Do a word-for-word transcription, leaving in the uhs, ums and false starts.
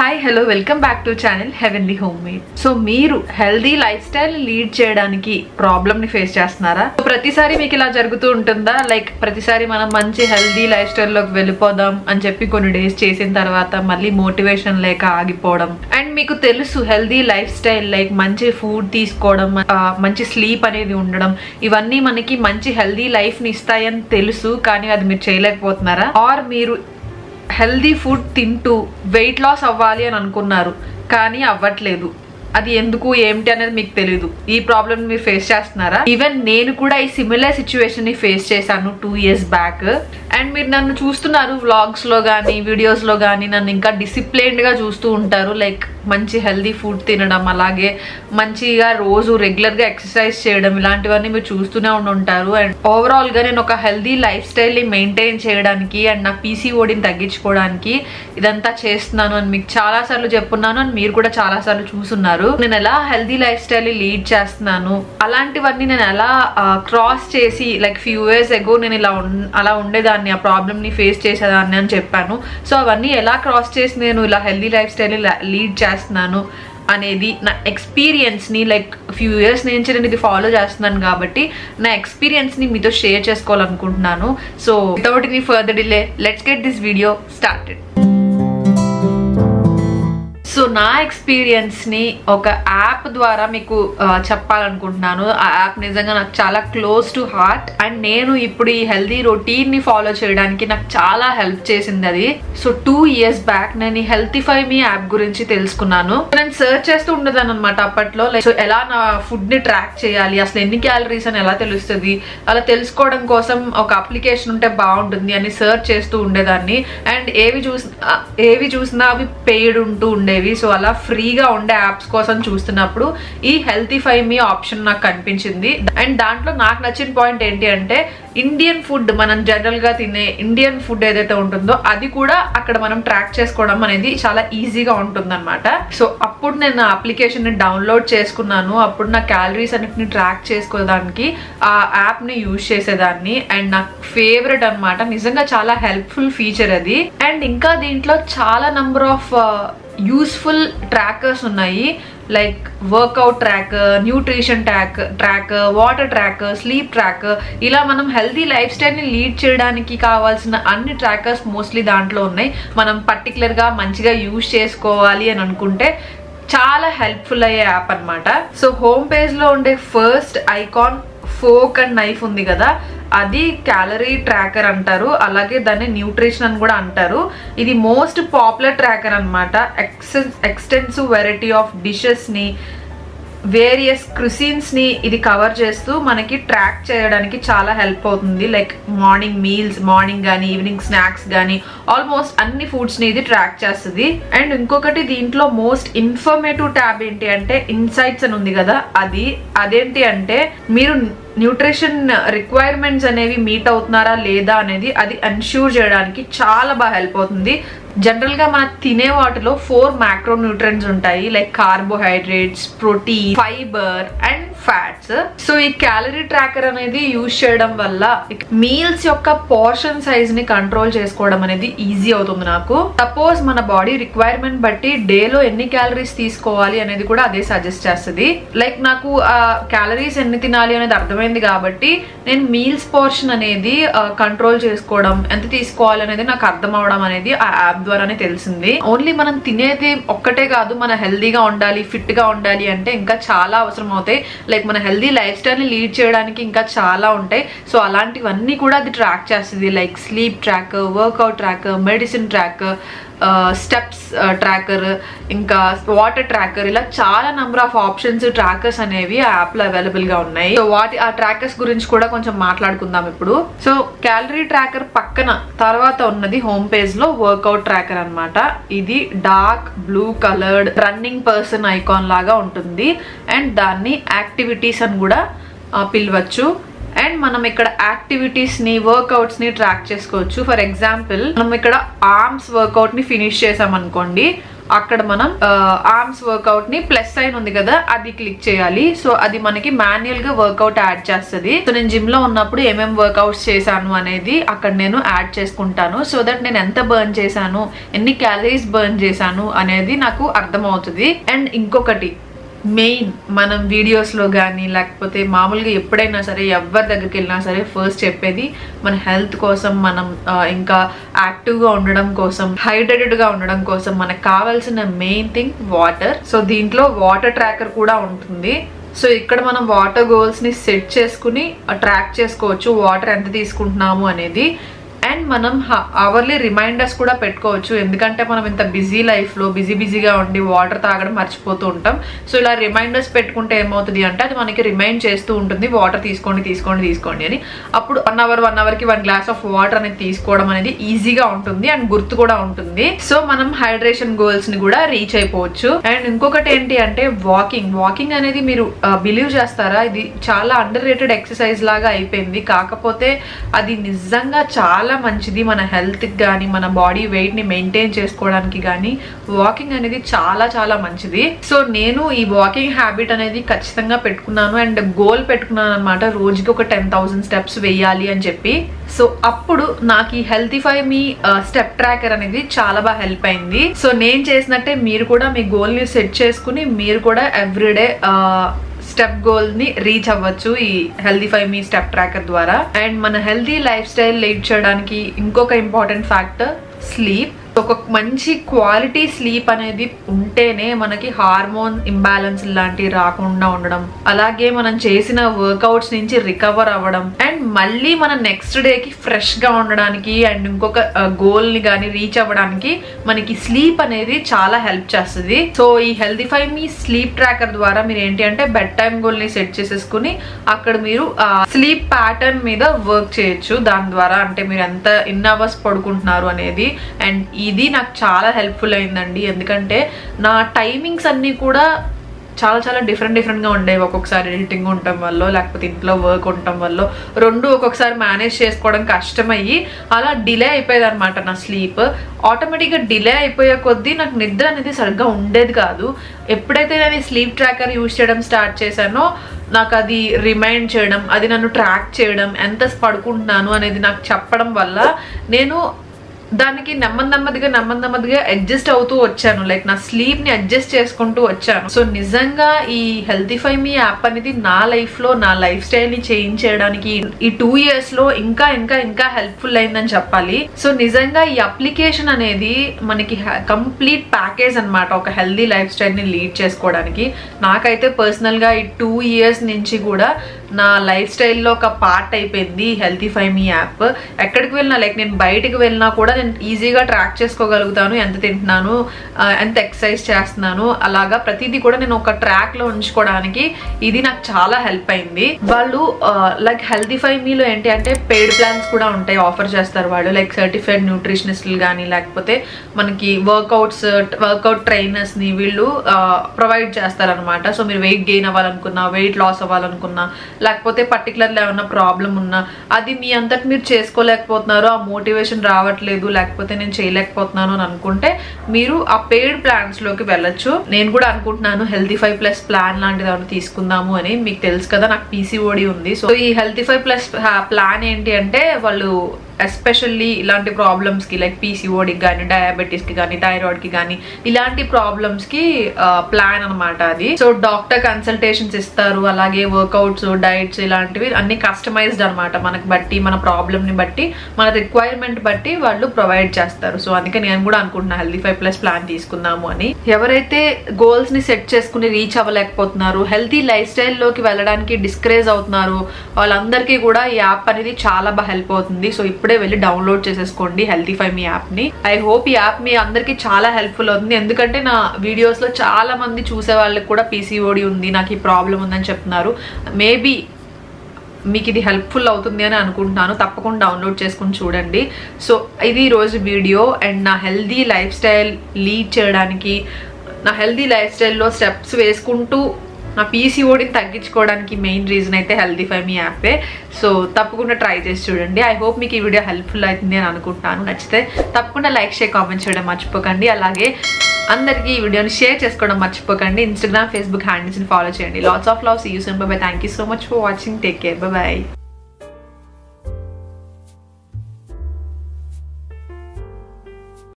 Hi hello welcome back to channel heavenly homemade. So మీరు healthy lifestyle lead చేయడానికి problem ని face చేస్తున్నారా? ప్రతిసారి మీకు ఇలా జరుగుతూ ఉంటుందా? లైక్ ప్రతిసారి మనం మంచి హెల్దీ లైఫ్ స్టైల్ లోకి వెళ్ళిపోదాం అని చెప్పి కొన్ని డేస్ చేసిన తర్వాత మళ్ళీ మోటివేషన్ లేక ఆగిపోవడం. అండ్ మీకు తెలుసు హెల్దీ లైఫ్ స్టైల్ లైక్ మంచి ఫుడ్ తీసుకోవడం, మంచి స్లీప్ అనేది ఉండడం, ఇవన్నీ మనకి మంచి హెల్దీ లైఫ్ ని ఇస్తాయని తెలుసు, కానీ అది మీరు చేయలేకపోతున్నారా? ఆర్ మీరు హెల్దీ ఫుడ్ తింటూ వెయిట్ లాస్ అవ్వాలి అని అనుకున్నారు కానీ అవ్వట్లేదు, అది ఎందుకు ఏమిటి అనేది మీకు తెలీదు. ఈ ప్రాబ్లమ్ మీరు ఫేస్ చేస్తున్నారా? ఈవెన్ నేను కూడా ఈ సిమిలర్ సిచ్యువేషన్ ని ఫేస్ చేశాను టూ ఇయర్స్ బ్యాక్. అండ్ మీరు నన్ను చూస్తున్నారు వ్లాగ్స్ లో కానీ వీడియోస్ లో కానీ, నన్ను ఇంకా డిసిప్లైన్డ్ గా చూస్తూ ఉంటారు, లైక్ మంచి హెల్దీ ఫుడ్ తినడం, అలాగే మంచిగా రోజు రెగ్యులర్ గా ఎక్సర్సైజ్ చేయడం, ఇలాంటివన్నీ మీరు చూస్తూనే ఉంటారు. అండ్ ఓవరాల్ గా నేను ఒక హెల్దీ లైఫ్ స్టైల్ ని మెయింటైన్ చేయడానికి అండ్ నా పీసీఓడిని తగ్గించుకోవడానికి ఇదంతా చేస్తున్నాను అని మీకు చాలా సార్లు చెప్పున్నాను, అండ్ మీరు కూడా చాలా సార్లు చూస్తున్నారు. నేను ఎలా హెల్దీ లైఫ్ స్టైల్ లీడ్ చేస్తున్నాను, అలాంటివన్నీ నేను ఎలా క్రాస్ చేసి, లైక్ ఫ్యూ ఇయర్స్ ఎగో నేను ఇలా అలా ఉండేదాన్ని, ఆ ప్రాబ్లమ్ ని ఫేస్ చేసేదాన్ని అని చెప్పాను. సో అవన్నీ ఎలా క్రాస్ చేసి నేను ఇలా హెల్దీ లైఫ్ స్టైల్ లీడ్ చేస్తున్నాను అనేది నా ఎక్స్పీరియన్స్ని, లైక్ ఫ్యూ ఇయర్స్ నుంచి నేను ఇది ఫాలో చేస్తున్నాను కాబట్టి నా ఎక్స్పీరియన్స్ని మీతో షేర్ చేసుకోవాలనుకుంటున్నాను. So without any further delay let's get this video started. So నా ఎక్స్పీరియన్స్ని ఒక యాప్ ద్వారా మీకు చెప్పాలనుకుంటున్నాను. ఆ యాప్ నిజంగా నాకు చాలా క్లోజ్ టు హార్ట్, అండ్ నేను ఇప్పుడు ఈ హెల్దీ రొటీన్ని ఫాలో చేయడానికి నాకు చాలా హెల్ప్ చేసింది అది. సో టూ ఇయర్స్ బ్యాక్ నేను ఈ హెల్తిఫై మీ యాప్ గురించి తెలుసుకున్నాను. నేను సర్చ్ చేస్తూ ఉండేదాన్ని అనమాట అప్పట్లో, లైక్ సో ఎలా నా ఫుడ్ని ట్రాక్ చేయాలి, అసలు ఎన్ని క్యాలరీస్ అని ఎలా తెలుస్తుంది, అలా తెలుసుకోవడం కోసం ఒక అప్లికేషన్ ఉంటే బాగుంటుంది అని సర్చ్ చేస్తూ ఉండేదాన్ని. అండ్ ఏవి చూసినా ఏవి చూసినా అవి పెయిడ్ ఉంటూ ఉండేవి. సో అలా ఫ్రీగా ఉండే యాప్స్ కోసం చూస్తున్నప్పుడు ఈ హెల్తిఫై మీ ఆప్షన్ నాకు కనిపించింది. అండ్ దాంట్లో నాకు నచ్చిన పాయింట్ ఏంటి అంటే, ఇండియన్ ఫుడ్ మనం జనరల్ గా తినే ఇండియన్ ఫుడ్ ఏదైతే ఉంటుందో అది కూడా అక్కడ మనం ట్రాక్ చేసుకోవడం అనేది చాలా ఈజీగా ఉంటుంది అనమాట. సో అప్పుడు నేను అప్లికేషన్ ని డౌన్లోడ్ చేసుకున్నాను. అప్పుడు నా క్యాలరీస్ అన్నిటిని ట్రాక్ చేసుకోవడానికి ఆ యాప్ ని యూజ్ చేసేదాన్ని, అండ్ నాకు ఫేవరెట్ అనమాట. నిజంగా చాలా హెల్ప్ఫుల్ ఫీచర్ అది. అండ్ ఇంకా దీంట్లో చాలా నంబర్ ఆఫ్ యూస్ఫుల్ ట్రాకర్స్ ఉన్నాయి, like workout tracker, nutrition track tracker water tracker, sleep tracker, ఇలా మనం హెల్దీ లైఫ్ స్టైల్ని లీడ్ చేయడానికి కావాల్సిన అన్ని ట్రాకర్స్ మోస్ట్లీ దాంట్లో ఉన్నాయి. మనం పర్టికులర్గా మంచిగా యూజ్ చేసుకోవాలి అని అనుకుంటే చాలా హెల్ప్ఫుల్ అయ్యే యాప్ అనమాట. సో హోమ్ పేజ్లో ఉండే first icon fork and knife ఉంది కదా, అది క్యాలరీ ట్రాకర్ అంటారు, అలాగే దాన్ని న్యూట్రిషన్ అని కూడా అంటారు. ఇది మోస్ట్ పాపులర్ ట్రాకర్ అనమాట. ఎక్సెస్ ఎక్స్టెన్సివ్ వెరైటీ ఆఫ్ డిషెస్ని, వేరియస్ క్రిసిన్స్ని ఇది కవర్ చేస్తూ మనకి ట్రాక్ చేయడానికి చాలా హెల్ప్ అవుతుంది. లైక్ మార్నింగ్ మీల్స్, మార్నింగ్ కానీ ఈవినింగ్ స్నాక్స్ కానీ ఆల్మోస్ట్ అన్ని ఫుడ్స్ని ఇది ట్రాక్ చేస్తుంది. అండ్ ఇంకొకటి దీంట్లో మోస్ట్ ఇన్ఫర్మేటివ్ ట్యాబ్ ఏంటి అంటే ఇన్సైట్స్ అని ఉంది కదా, అది అదేంటి అంటే మీరు న్యూట్రిషన్ రిక్వైర్మెంట్స్ అనేవి మీట్ అవుతున్నారా లేదా అనేది అది ఎన్ష్యూర్ చేయడానికి చాలా బాగా హెల్ప్ అవుతుంది. జనరల్గా మన తినే వాటిలో ఫోర్ మ్యాక్రో న్యూట్రియన్స్ ఉంటాయి, like carbohydrates, protein, fibre and fats. So ఈ క్యాలరీ ట్రాకర్ అనేది యూజ్ చేయడం వల్ల మీల్స్ యొక్క పోర్షన్ సైజ్ ని కంట్రోల్ చేసుకోవడం అనేది ఈజీ అవుతుంది నాకు. సపోజ్ మన బాడీ రిక్వైర్మెంట్ బట్టి డేలో ఎన్ని క్యాలరీస్ తీసుకోవాలి అనేది కూడా అదే సజెస్ట్ చేస్తుంది. లైక్ నాకు క్యాలరీస్ ఎన్ని తినాలి అనేది అర్థమైంది కాబట్టి నేను మీల్స్ పోర్షన్ అనేది కంట్రోల్ చేసుకోవడం, ఎంత తీసుకోవాలి అనేది నాకు అర్థం అవడం అనేది ఆ యాప్ ద్వారానే తెలిసింది. ఓన్లీ మనం తినేది ఒక్కటే కాదు, మన హెల్దీగా ఉండాలి, ఫిట్ గా ఉండాలి అంటే ఇంకా చాలా అవసరం అవుతాయి. లైక్ మన హెల్దీ లైఫ్ స్టైల్ని లీడ్ చేయడానికి ఇంకా చాలా ఉంటాయి. సో అలాంటివన్నీ కూడా అది ట్రాక్ చేస్తుంది, like sleep tracker, workout tracker, medicine tracker, steps tracker, ఇంకా వాటర్ ట్రాకర్, ఇలా చాలా నెంబర్ ఆఫ్ ఆప్షన్స్, ట్రాకర్స్ అనేవి ఆ యాప్లో అవైలబుల్గా ఉన్నాయి. సో వాటి ఆ ట్రాకర్స్ గురించి కూడా కొంచెం మాట్లాడుకుందాం ఇప్పుడు. సో క్యాలరీ ట్రాకర్ పక్కన తర్వాత ఉన్నది హోమ్ పేజ్లో వర్కౌట్ ట్రాకర్ అనమాట. ఇది dark blue coloured running person icon లాగా ఉంటుంది, అండ్ దాన్ని యాక్టివిటీస్ అని కూడా పిలవచ్చు. అండ్ మనం ఇక్కడ యాక్టివిటీస్ని, వర్కౌట్స్ని ట్రాక్ చేసుకోవచ్చు. ఫర్ ఎగ్జాంపుల్ మనం ఇక్కడ ఆర్మ్స్ వర్కౌట్ని ఫినిష్ చేసామనుకోండి, అక్కడ మనం ఆర్మ్స్ వర్కౌట్ ని ప్లస్ సైన్ ఉంది కదా అది క్లిక్ చేయాలి. సో అది మనకి మాన్యువల్ గా వర్కౌట్ యాడ్ చేస్తది. సో నేను జిమ్ లో ఉన్నప్పుడు ఏమేం వర్కౌట్స్ చేశాను అనేది అక్కడ నేను యాడ్ చేసుకుంటాను. సో దట్ నేను ఎంత బర్న్ చేశాను, ఎన్ని క్యాలరీస్ బర్న్ చేశాను అనేది నాకు అర్థమవుతుంది. అండ్ ఇంకొకటి మెయిన్, మనం వీడియోస్లో కానీ లేకపోతే మామూలుగా ఎప్పుడైనా సరే ఎవరి దగ్గరికి వెళ్ళినా సరే ఫస్ట్ చెప్పేది మన హెల్త్ కోసం, మనం ఇంకా యాక్టివ్గా ఉండడం కోసం, హైడ్రేటెడ్గా ఉండడం కోసం మనకు కావాల్సిన మెయిన్ థింగ్ వాటర్. సో దీంట్లో వాటర్ ట్రాకర్ కూడా ఉంటుంది. సో ఇక్కడ మనం వాటర్ గోల్స్ని సెట్ చేసుకుని ట్రాక్ చేసుకోవచ్చు, వాటర్ ఎంత తీసుకుంటున్నాము అనేది. అండ్ మనం అవర్లీ రిమైండర్స్ కూడా పెట్టుకోవచ్చు, ఎందుకంటే మనం ఇంత బిజీ లైఫ్లో బిజీ బిజీగా ఉండి వాటర్ తాగడం మర్చిపోతూ ఉంటాం. సో ఇలా రిమైండర్స్ పెట్టుకుంటే ఏమవుతుంది అంటే అది మనకి రిమైండ్ చేస్తూ ఉంటుంది, వాటర్ తీసుకోండి తీసుకోండి తీసుకోండి అని. అప్పుడు వన్ అవర్ వన్ అవర్కి వన్ గ్లాస్ ఆఫ్ వాటర్ అనేది తీసుకోవడం అనేది ఈజీగా ఉంటుంది అండ్ గుర్తు కూడా ఉంటుంది. సో మనం హైడ్రేషన్ గోల్స్ ని కూడా రీచ్ అయిపోవచ్చు. అండ్ ఇంకొకటి ఏంటి అంటే వాకింగ్. వాకింగ్ అనేది మీరు బిలీవ్ చేస్తారా, ఇది చాలా అండర్ రేటెడ్ ఎక్సర్సైజ్ లాగా అయిపోయింది. కాకపోతే అది నిజంగా చాలా మంచిది మన హెల్త్కి కానీ మన బాడీ వెయిట్ ని మెయింటైన్ చేసుకోవడానికి కానీ. వాకింగ్ అనేది చాలా చాలా మంచిది. సో నేను ఈ వాకింగ్ హ్యాబిట్ అనేది ఖచ్చితంగా పెట్టుకున్నాను అండ్ గోల్ పెట్టుకున్నాను అనమాట, రోజుకి ఒక టెన్ థౌసండ్ స్టెప్స్ వేయాలి అని చెప్పి. సో అప్పుడు నాకు ఈ హెల్తిఫై మీ స్టెప్ ట్రాకర్ అనేది చాలా బాగా హెల్ప్ అయింది. సో నేను చేసినట్టే మీరు కూడా మీ గోల్ ని సెట్ చేసుకుని మీరు కూడా ఎవ్రీడే స్టెప్ గోల్ ని రీచ్ అవ్వచ్చు ఈ హెల్తిఫై మీ స్టెప్ ట్రాకర్ ద్వారా. అండ్ మన హెల్తీ లైఫ్ స్టైల్ లీడ్ చేయడానికి ఇంకొక ఇంపార్టెంట్ ఫ్యాక్టర్ స్లీప్. ఒక మంచి క్వాలిటీ స్లీప్ అనేది ఉంటేనే మనకి హార్మోన్ ఇంబ్యాలెన్స్ లాంటివి రాకుండా ఉండడం, అలాగే మనం చేసిన వర్కౌట్స్ నుంచి రికవర్ అవ్వడం అండ్ మళ్ళీ మన నెక్స్ట్ డేకి ఫ్రెష్గా ఉండడానికి అండ్ ఇంకొక గోల్ని కానీ రీచ్ అవ్వడానికి మనకి స్లీప్ అనేది చాలా హెల్ప్ చేస్తుంది. సో ఈ హెల్తిఫై మీ స్లీప్ ట్రాకర్ ద్వారా మీరు ఏంటి అంటే బెడ్ టైమ్ గోల్ని సెట్ చేసేసుకుని అక్కడ మీరు స్లీప్ ప్యాటర్న్ మీద వర్క్ చేయొచ్చు. దాని ద్వారా అంటే మీరు ఎంత ఎన్ని అవర్స్ పడుకుంటున్నారు అనేది. అండ్ ఇది నాకు చాలా హెల్ప్ఫుల్ అయిందండి, ఎందుకంటే నా టైమింగ్స్ అన్నీ కూడా చాలా చాలా డిఫరెంట్ డిఫరెంట్గా ఉండేవి. ఒక్కొక్కసారి ఎడిటింగ్ ఉండటం వల్ల లేకపోతే ఇంట్లో వర్క్ ఉండటం వల్ల రెండు ఒక్కొక్కసారి మేనేజ్ చేసుకోవడం కష్టమయ్యి అలా డిలే అయిపోయేది అనమాట నా స్లీప్. ఆటోమేటిక్గా డిలే అయిపోయే కొద్దీ నాకు నిద్ర అనేది సరిగ్గా ఉండేది కాదు. ఎప్పుడైతే నేను ఈ స్లీప్ ట్రాకర్ యూజ్ చేయడం స్టార్ట్ చేశానో నాకు అది రిమైండ్ చేయడం, అది నన్ను ట్రాక్ చేయడం, ఎంత పడుకుంటున్నాను అనేది నాకు చెప్పడం వల్ల నేను దానికి నెమ్మది నెమ్మదిగా నెమ్మది నెమ్మదిగా అడ్జస్ట్ అవుతూ వచ్చాను. లైక్ నా స్లీప్ ని అడ్జస్ట్ చేసుకుంటూ వచ్చాను. సో నిజంగా ఈ హెల్తిఫై మీ యాప్ అనేది నా లైఫ్ లో నా లైఫ్ స్టైల్ ని చేంజ్ చేయడానికి ఈ టూ ఇయర్స్ లో ఇంకా ఇంకా ఇంకా హెల్ప్ఫుల్ అయిందని చెప్పాలి. సో నిజంగా ఈ అప్లికేషన్ అనేది మనకి కంప్లీట్ ప్యాకేజ్ అనమాట, ఒక హెల్దీ లైఫ్ స్టైల్ ని లీడ్ చేసుకోవడానికి. నాకైతే పర్సనల్ గా ఈ టూ ఇయర్స్ నుంచి కూడా నా లైఫ్ స్టైల్లో ఒక పార్ట్ అయిపోయింది హెల్తిఫై మీ యాప్. ఎక్కడికి వెళ్ళినా లైక్ నేను బయటకు వెళ్ళినా కూడా నేను ఈజీగా ట్రాక్ చేసుకోగలుగుతాను, ఎంత తింటున్నాను, ఎంత ఎక్సర్సైజ్ చేస్తున్నాను, అలాగా ప్రతిదీ కూడా నేను ఒక ట్రాక్లో ఉంచుకోవడానికి ఇది నాకు చాలా హెల్ప్ అయింది. వాళ్ళు లైక్ హెల్తిఫై మీలో ఏంటి అంటే పెయిడ్ ప్లాన్స్ కూడా ఉంటాయి, ఆఫర్ చేస్తారు వాళ్ళు. లైక్ సర్టిఫైడ్ న్యూట్రిషనిస్టులు కానీ లేకపోతే మనకి వర్కౌట్స్ వర్కౌట్ ట్రైనర్స్ని వీళ్ళు ప్రొవైడ్ చేస్తారనమాట. సో మీరు వెయిట్ గెయిన్ అవ్వాలనుకున్నా, వెయిట్ లాస్ అవ్వాలనుకున్నా, లేకపోతే పర్టికులర్గా ఏమన్నా ప్రాబ్లం ఉన్నా, అది మీ అంతటి మీరు చేసుకోలేకపోతున్నారు, ఆ మోటివేషన్ రావట్లేదు, లేకపోతే నేను చేయలేకపోతున్నాను అని అనుకుంటే మీరు ఆ పెయిడ్ ప్లాన్స్లోకి వెళ్ళొచ్చు. నేను కూడా అనుకుంటున్నాను హెల్తిఫై ప్లస్ ప్లాన్ లాంటిది ఏమైనా తీసుకుందాము అని. మీకు తెలుసు కదా నాకు పీసీఓడి ఉంది. సో ఈ హెల్తిఫై ప్లస్ ప్లాన్ ఏంటి అంటే వాళ్ళు ఎస్పెషల్లీ ఇలాంటి ప్రాబ్లమ్స్కి లైక్ పీసీఓడికి కానీ డయాబెటీస్కి కానీ థైరాయిడ్కి కానీ ఇలాంటి ప్రాబ్లమ్స్కి ప్లాన్ అనమాట అది. సో డాక్టర్ కన్సల్టేషన్స్ ఇస్తారు, అలాగే వర్కౌట్స్ డైట్స్ ఇలాంటివి అన్ని కస్టమైజ్డ్ అనమాట మనకు బట్టి, మన ప్రాబ్లమ్ని బట్టి, మన రిక్వైర్మెంట్ బట్టి వాళ్ళు ప్రొవైడ్ చేస్తారు. సో అందుకే నేను కూడా అనుకుంటున్నాను హెల్తిఫై ప్లస్ ప్లాన్ తీసుకుందాము అని. ఎవరైతే గోల్స్ని సెట్ చేసుకుని రీచ్ అవ్వలేకపోతున్నారు, హెల్తీ లైఫ్ స్టైల్లోకి వెళ్ళడానికి డిస్కరేజ్ అవుతున్నారు, వాళ్ళందరికీ కూడా ఈ యాప్ అనేది చాలా బాగా హెల్ప్ అవుతుంది. సో ఇప్పుడు వెళ్ళి డౌన్లోడ్ చేసేసుకోండి హెల్తిఫై మీ యాప్ ని. ఐ హోప్ ఈ యాప్ మీ అందరికి చాలా హెల్ప్ఫుల్ అవుతుంది, ఎందుకంటే నా వీడియోస్ లో చాలా మంది చూసే వాళ్ళకి కూడా పీసీఓడి ఉంది, నాకు ఈ ప్రాబ్లం ఉందని చెప్తున్నారు. మేబీ మీకు ఇది హెల్ప్ఫుల్ అవుతుంది అని అనుకుంటున్నాను. తప్పకుండా డౌన్లోడ్ చేసుకుని చూడండి. సో ఇది ఈరోజు వీడియో. అండ్ నా హెల్దీ లైఫ్ స్టైల్ లీడ్ చేయడానికి, నా హెల్దీ లైఫ్ స్టైల్లో స్టెప్స్ వేసుకుంటూ నా పీసీఓడిని తగ్గించుకోవడానికి మెయిన్ రీజన్ అయితే హెల్తిఫై మీ యాపే. సో తప్పకుండా ట్రై చేసి చూడండి. ఐ హోప్ మీకు ఈ వీడియో హెల్ప్ఫుల్ అవుతుంది అని అనుకుంటున్నాను. నచ్చితే తప్పకుండా లైక్ షేర్ కామెంట్ చేయడం మర్చిపోకండి. అలాగే अंदरिकी ఈ వీడియోని షేర్ చేసుకోవడం మర్చిపోకండి Instagram Facebook హ్యాండిల్స్ ని ఫాలో చేయండి lots of love see you soon bye bye thank you so much for watching take care bye bye